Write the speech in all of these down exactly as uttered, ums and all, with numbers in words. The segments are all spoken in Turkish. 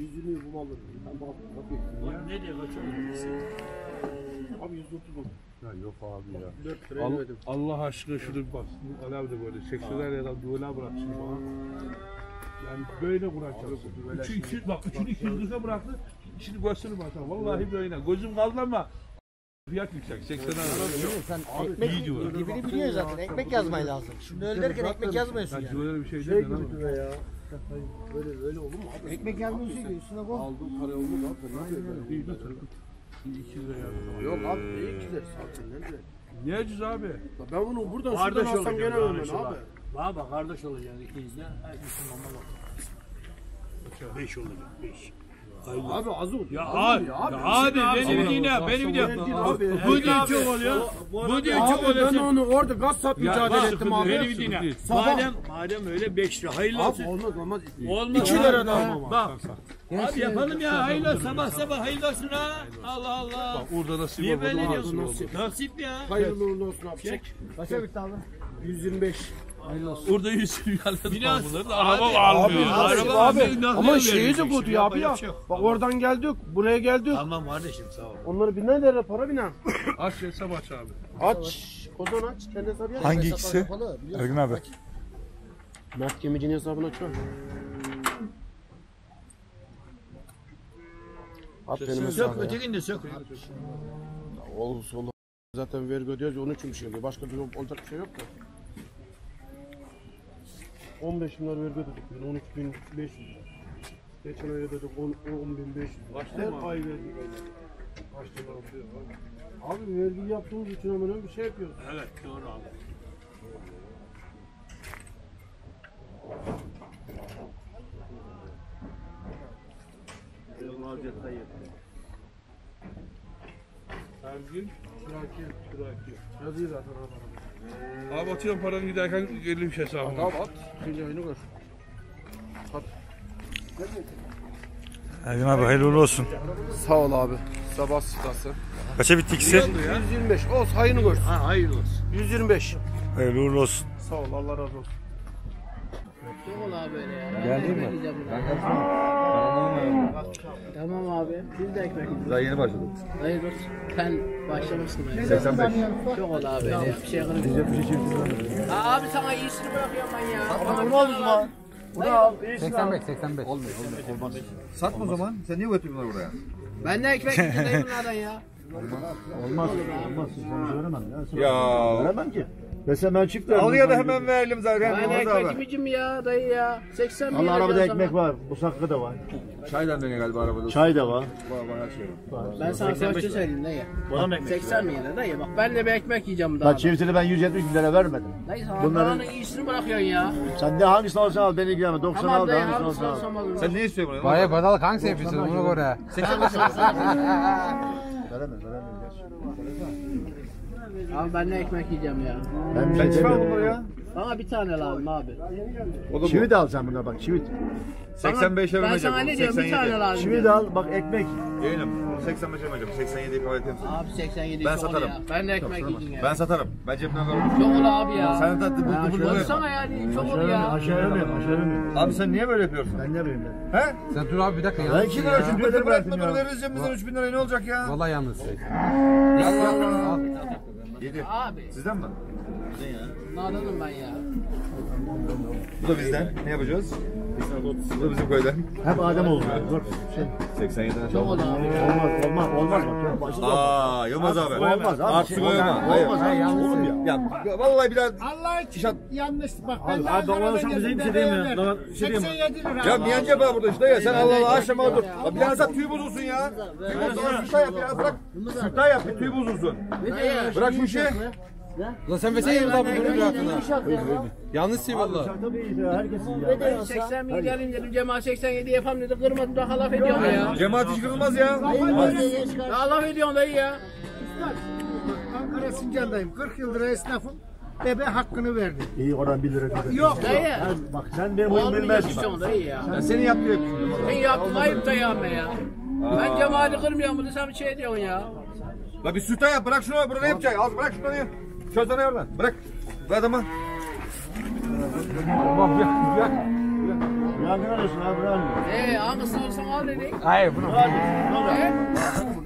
yüz yirmi bulmalıdır. Ben bakıyorum. Ne diye kaçırıyorsun? Abi yüz otuz olur. Ya yok abi ya. dört liraya Al, verdim. Allah aşkına şunu bak. Alev de böyle. seksenler ya da böyle bırak şimdi bana. Yani böyle bırakacağız. Üçü, bak üçünü iki yüz liraya bıraktı. Şimdi gösterim bana. Vallahi böyle. Gözüm kaldı ama fiyat yüksek. seksenler abi. Ekmek birbirini biliyor zaten. Ekmek yazmayı lazım. Şimdi öyle derken ekmek yazmıyorsun yani. Böyle bir şey değil ya. Böyle böyle olur mu abi? Ekmek yazmıyorsun ki üstüne bu. Aldığım para oldu mu? İyi bir tarafı. iki yüz liraya yazdım. Yok abi ne iki yüz liraya satın? Ne ucuz abi? Ben bunu buradan şuradan alsam gene ölmem abi. Baba kardeş olacağız iki yüz liraya. beş olacak beş. Abi az olur. Ya abi, abi benim yine benim yine bu diyor çok oluyor. Bu diyor çok oluyor. Ben onu orada gassap mücadele ettim abi. Benim yine. Madem madem öyle beş lira hayırlı olsun. Abi olmaz olmaz. Olmaz. iki lira daha mı? Bak. Abi yapalım ya hayırlı sabah sabah hayırlı olsun ha. Allah Allah. Bak orada nasip oldu. Niye böyle diyorsun? Nasip ya. Hayırlı uğurlu olsun abi. Çek. Başa bitti abi. yüz yirmi beş. Orada yüzünü yaladı. Araba almıyor. Araba abi. Ama şeyi de koydu ya abi ya. Bak oradan geldik, buraya geldik. Tamam kardeşim sağ ol. Onları biner nereye para biner? Aç hesap aç abi. Aç. O zaman aç. Kendi hesabı yap. Hangi ikisi? Ergün abi. Mert Gemici'nin hesabını açıyor. At benim hesabı. Sök ötekini de sök. Oğlum solu. Zaten vergi ödüyoruz. Onun için bir şey oluyor. Başka bir olacak bir şey yok da. on beş bin lira vergi ödedik, on üç bin beş yüz lira. Geçen ay ödedik, on bin beş yüz lira. Her ay vergi ödedik. Abi vergi yaptığımız için hemen öyle bir şey yapıyoruz. Evet, doğru abi. Yolun alacakta yeter. Her gün kiraki, kiraki. Yazıyor zaten abi. Abi atıyorum paranı giderken elli bir şey sağlam. Tamam at. Şimdi oyunu gör. At. Ergün abi hayırlı olsun. Sağ ol abi. Sabah sıkası. Kaça bitti ikisi? yüz yirmi beş. Olsun hayırlı görsün. Ha hayırlı olsun. yüz yirmi beş. Hayırlı olsun. Sağ ol Allah razı olsun. Kim ola böyle ya? Geldi mi? Tamam abi. Biz de ekmek. Daha yeni başladık. Hayır dur. Sen başlamışsın. seksen beş. Çok ol abi. Bir şey kırık. Abi sana iyisini bırakıyorum ben ya. Satma durma o zaman. Buna al. seksen beş seksen beş. Olmuyor olmuyor. Olmaz. Satma o zaman. Sen niye götürüyorsun oraya? Ben de ekmek için dayım bunlardan ya. Olmaz. Olmaz. Veremem ya. Veremem ki. Alıya da hemen verelim zaten. Ben ekmecim ya dayı ya. seksen bin lira. Arabada ekmek var. Bu saklı da var. Çay da dönüyor galiba arabada. Çay da var. Ben sana kaçı söyleyeyim dayı. seksen bin lira dayı bak. Ben de bir ekmek yiyeceğim daha. Bak çiftçili ben yüz yetmiş bin lira vermedim. Dayı sana bunların iyisini bırakıyorsun ya. Sen ne hangisini alırsan al beni ilgilenme. doksan al da hangisini alırsan al. Sen ne istiyorsun bunu? Bayağı badalık hangisi yapıyorsun bunu göre. seksen bin lira. Veremez veremez. Abi ben ne ekmek yiyeceğim ya? Ben, ben çıkar bunları ya. Bana bir tane lazım abi. Çivit alacağım buna bak çivit. seksen beşe vermeyeceğim. Ben sana ne diyorum bir tane lazım. Çivit al bak ekmek. Yeğenim seksen beşe vermeyeceğim. seksen yediyi kabul etmem. Abi seksen yediyi ben satarım. Ya. Ben de ekmek çok yiyeceğim ya. Ben satarım. Ben cebimden alırım. Çok ol abi ya. Sen tatlı bu bunu böyle. Sana yani çok ol ya. Aşağı inmiyorum aşağı inmiyorum. Abi sen niye böyle yapıyorsun? Ben ne bileyim ben. He? Sen dur abi bir dakika ya. iki lira üç bin lira bırakma dur veririz cebimizden üç bin lira ne olacak ya? Vallahi yalnız. Yalnız. Yedi. Abi. Sizden mi? Ne ya? Nadanım ben ya. Bu da bizden. Ne yapacağız? Bu da bizim köyden. Hep Adem oldu. seksen yediden çok oldu. Olmaz, olmaz, olmaz. Aa, Yılmaz abi. Olmaz abi. Artık olmaz. Olmaz abi. Yanlış ya. Vallahi biraz Allah için yanlış bak. Ben de Ankara'dan geldim. seksen yedi lira. Ya Miyancı baba burada işte ya. Sen Allah Allah aşama dur. Biraz da tüy bozulsun ya. Tüy bozulsun. Sürtay yap biraz bırak. Sürtay yap bir tüy bozulsun. Bırak şu işi. La sen vesile mi daha bu durum rahatına? Yanlış şey valla. seksen bin gelince bir cemaat seksen yedi yapam dedi kırmadım daha laf ediyorsun ya. Cemaat hiç kırılmaz ya. Daha laf ediyorsun dayı ya. Ankara Sincan'dayım kırk yıldır esnafım. Bebe hakkını verdi. İyi oradan bir lira. Yok dayı. Bak sen benim oyun bilmezsin. Ben seni yapmıyorum. Ben yaptım ayıp dayı be ya. Ben cemaati kırmıyorum bunu sen bir şey diyorsun ya. La bir sütay yap bırak şunu burada ne yapacak? Az bırak şunu ya. Çöz onu oradan. Bırak. Bu adama. Bak yak yak. Yangın arıyorsun abi, bunu almıyor. Eee hangisini olsan al dedik. Hayır bunu. Bunu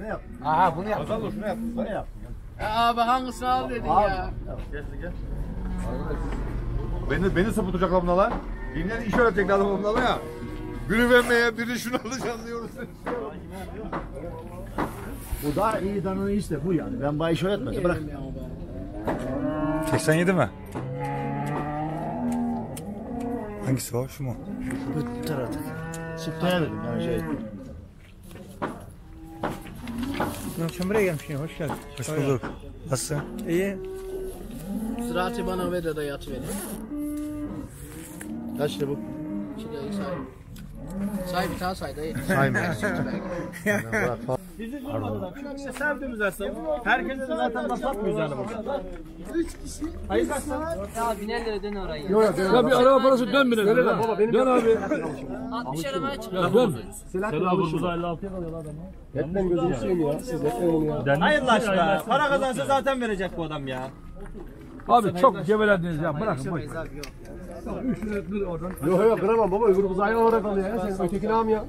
yap. Aha bunu yap. Azal şunu yap. Bunu yap. Abi hangisini al dedin ya. Gel gel. Beni, beni sapıtacaklar bunlar. Dinleri iş öğretecekler bunlar ya. Biri vermeye, biri şunu alacağız diyoruz. Bu daha iyi dananın işte bu yani. Ben bana iş öğretmedi. Bırak. seksen yedi mi? Hangisi var? Şu mu? Bu tarafı. Sıktaya dedim yani şey. Sen buraya gelmişsin. Hoş geldin. Hoş bulduk. Nasılsın? İyi. Sıratı bana ver de dayat beni. Kaç lira bu? iki lirayı say. Say bir tane say dayı. Saymayın. Bizi durmadılar. Çünkü sevdiğimiz aslında. Herkese zaten basatmıyoruz yani burada. üç kişi. Hayır kaçsana. Ya biner lira dön oraya. Yok ya bir araba parası dön biner lira. Dön abi. altmış arabaya çıkıyor. Dön. Selam burcu elli altıya kalıyor adam. Etmem gözünü seveyim ya. Siz etmeyin ya. Hayırlı aşkına. Para kazansa zaten verecek bu adam ya. Abi çok gevelendiniz ya, bırakın boş. üç lira kır oradan. Yok yok kıramam baba, öbür kuzayla olarak alıyor ya. Sen ötekini al ya.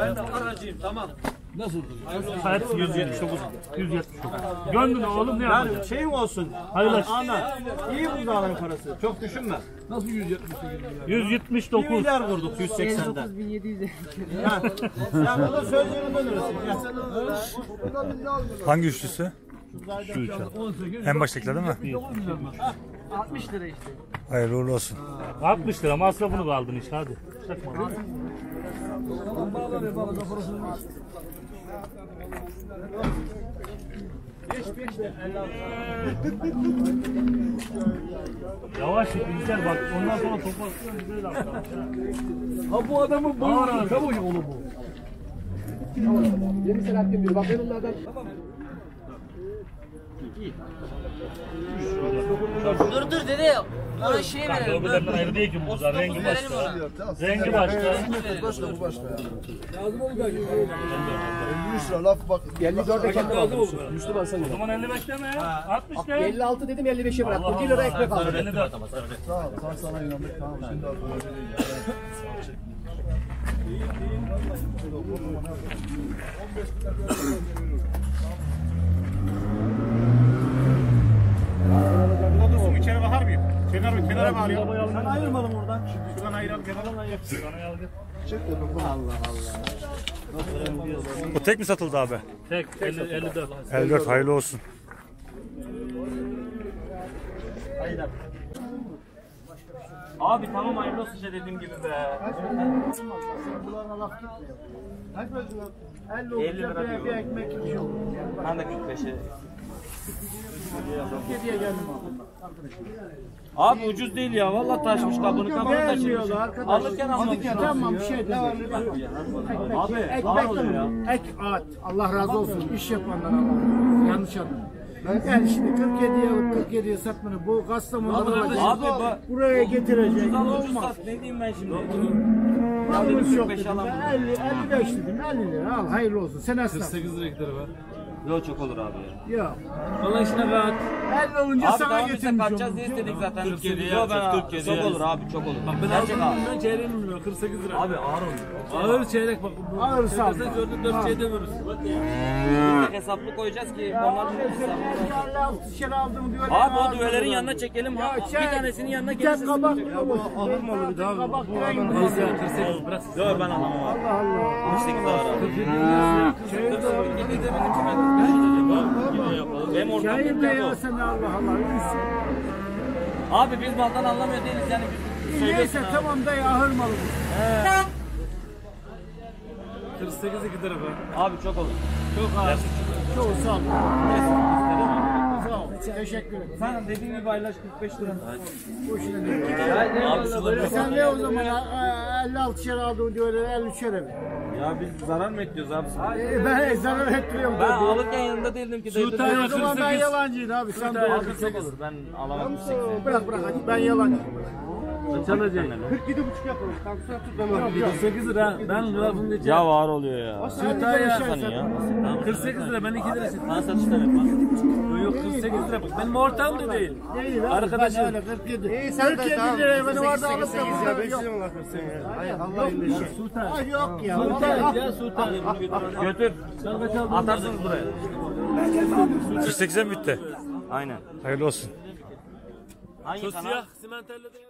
Ben de aracıyım tamam. Nasıl? Saat yüz yetmiş dokuz. yüz yetmiş dokuz. Gönlün oğlum ne yapacak? Şey mi olsun? Hayırlı ana. İyi buldu alan parası. Çok düşünme. Nasıl yüz yetmiş dokuz? yüz yetmiş dokuz. bir milyar vurduk yüz seksenden. yüz yetmiş dokuz bin yedi yüz. Ya burada sözünü dönürüz. Hangi üçlüsü? Şu uçak. En baştakiler değil mi? altmış lira işte. Hayırlı uğurlu olsun. altmış lira masrafını da aldın işte hadi. Yavaş git güzel bak ondan sonra toplarsın güzel laflar. Ha bu adamın boyu kabuğu oğlu bu. yirmi saat diyor bak ben onlardan. Dur dur dede. Ona şey verelim. Buradan ayrı değil ki bu. Rengi başka. Rengi başka. Başka bu başka. Lazım olacak. elli üç lira laf bak. elli dörde kendi lazım oldu. Müslüman sen. O zaman elli beşte mi? altmışta. elli altı dedim elli beşe bıraktım. iki lira ekmek aldım. Tamam. Sen sana inandık. Tamam. Şimdi al. İyi iyi. on beş lira veriyorum. Dursun içeri bakar mıyım? Kenar mı? Kenara mı arıyor? Sen ayırmadım oradan. Şimdi şuradan ayıralım. Kenardan yapsın. Allah Allah. O tek mi satıldı abi? Tek. elli dört. elli dört hayırlı olsun. Hayırlı. Abi tamam hayırlı olsun işte dediğim gibi be. Bunlarla laf gitmiyor. Kaç bölümün? elli lira bir ekmek bir şey olur. Ben de kırk beşe. Abi ucuz değil ya vallahi taşmış kabını kabını taşıyorlar arkadaşlar. Alırken almamışlar. Tamam bir şey değil. Abi var oluyor ya. Ek at. Allah razı olsun iş yapanlara. Yanlış anladım. Yani şimdi kırk yediye alıp kırk yediye satmanı bu Kastamonu'da buraya getirecek. Ucuz sat ne diyeyim ben şimdi? Malımız yok dedim. elli elli beş dedim. elli lira al hayırlı olsun. Sen aslan. kırk sekiz lira gider be. Yok çok olur abi ya. Yok. Valla işine rahat. Elli olunca abi, sana getirmiş olmuş. Kaçacağız diye istedik zaten. kırk yediye yapacağız. Çok olur abi çok olur. Bak ben aldığımdan çeyreğini bilmiyorum. kırk sekiz lira. Abi ağır olur. Ağır çeyrek bak. Ağır sağ ol. Çeyrekten gördük dört şey demiyoruz. Bir hesaplı koyacağız ki. Onlar bir hesaplı. Abi o düğelerin yanına çekelim. Bir tanesinin yanına gelirse. Tek kabak. Ağır mı olur daha? Neyse kırk sekiz bırak. Yok ben alamam abi. Allah Allah. kırk sekiz ağır abi. Çeyreği de benim. Şahin Bey ya sen Allah Allah. Abi biz maldan anlamıyor değiliz yani. Neyse tamam da ya ahır malımız. kırk sekiz iki lira bu. Abi çok olur. Çok ağır. Çok sağ ol. Sağ ol. Teşekkür ederim. Sen dediğin gibi paylaş kırk beş lira. Boşuna değil. Sen ne o zaman elli altı şer aldın diyor elli üç şer mi? Ya biz zarar mı ediyoruz abi? Hayır, ben zarar etmiyorum. Ben alırken yanında değildim ki. Sultan o zaman ben yalancıyım abi. Sen de alırsak olur. Ben alamam. Bırak bırak hadi ben yalancıyım. Çalacak. kırk yedi buçuk yapalım. Tansiyonu tutmamız. kırk sekiz lira. Ben lafımı diyeceğim. Ya var oluyor ya. Sütay ya. kırk sekiz lira. Ben iki lira satayım. Ben satışlarım. Yok kırk sekiz lira. Benim ortağım da değil. Arkadaşım. kırk yedi liraya beni orada alıp da burada yok. Sütay. Yok ya. Sütay. Götür. Atarsınız buraya. kırk sekize mi bitti? Aynen. Hayırlı olsun. Hangi kanal?